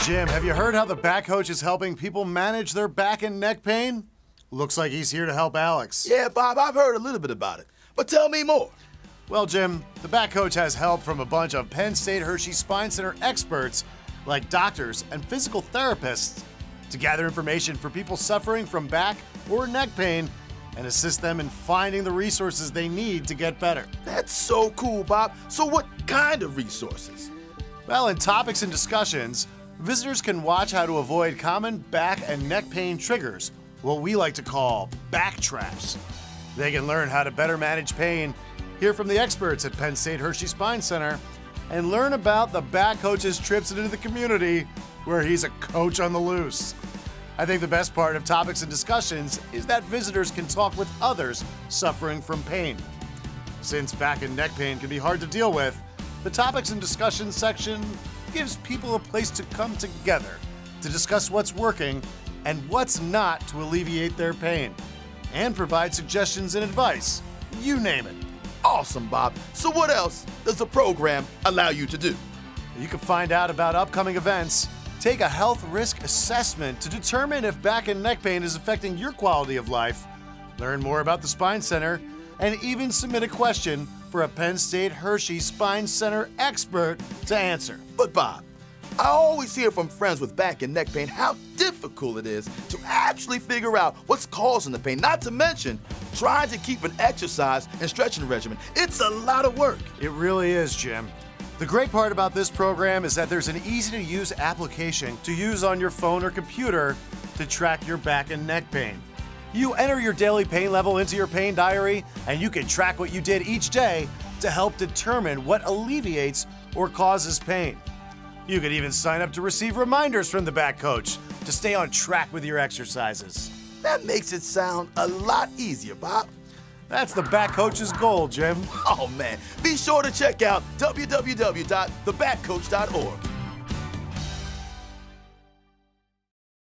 Hey Jim, have you heard how the Back Coach is helping people manage their back and neck pain? Looks like he's here to help Alex. Yeah, Bob, I've heard a little bit about it, but tell me more. Well, Jim, the Back Coach has help from a bunch of Penn State Hershey Spine Center experts like doctors and physical therapists to gather information for people suffering from back or neck pain and assist them in finding the resources they need to get better. That's so cool, Bob. So what kind of resources? Well, in topics and discussions, visitors can watch how to avoid common back and neck pain triggers, what we like to call back traps. They can learn how to better manage pain, hear from the experts at Penn State Hershey Spine Center, and learn about the Back Coach's trips into the community where he's a coach on the loose. I think the best part of topics and discussions is that visitors can talk with others suffering from pain. Since back and neck pain can be hard to deal with, the topics and discussions section gives people a place to come together to discuss what's working and what's not to alleviate their pain and provide suggestions and advice, you name it. Awesome, Bob. So what else does the program allow you to do? You can find out about upcoming events, take a health risk assessment to determine if back and neck pain is affecting your quality of life, learn more about the Spine Center, and even submit a question for a Penn State Hershey Spine Center expert to answer. But Bob, I always hear from friends with back and neck pain how difficult it is to actually figure out what's causing the pain, not to mention trying to keep an exercise and stretching regimen. It's a lot of work. It really is, Jim. The great part about this program is that there's an easy-to-use application to use on your phone or computer to track your back and neck pain. You enter your daily pain level into your pain diary, and you can track what you did each day to help determine what alleviates or causes pain. You can even sign up to receive reminders from the Back Coach to stay on track with your exercises. That makes it sound a lot easier, Bob. That's the Back Coach's goal, Jim. Oh, man. Be sure to check out www.thebackcoach.org.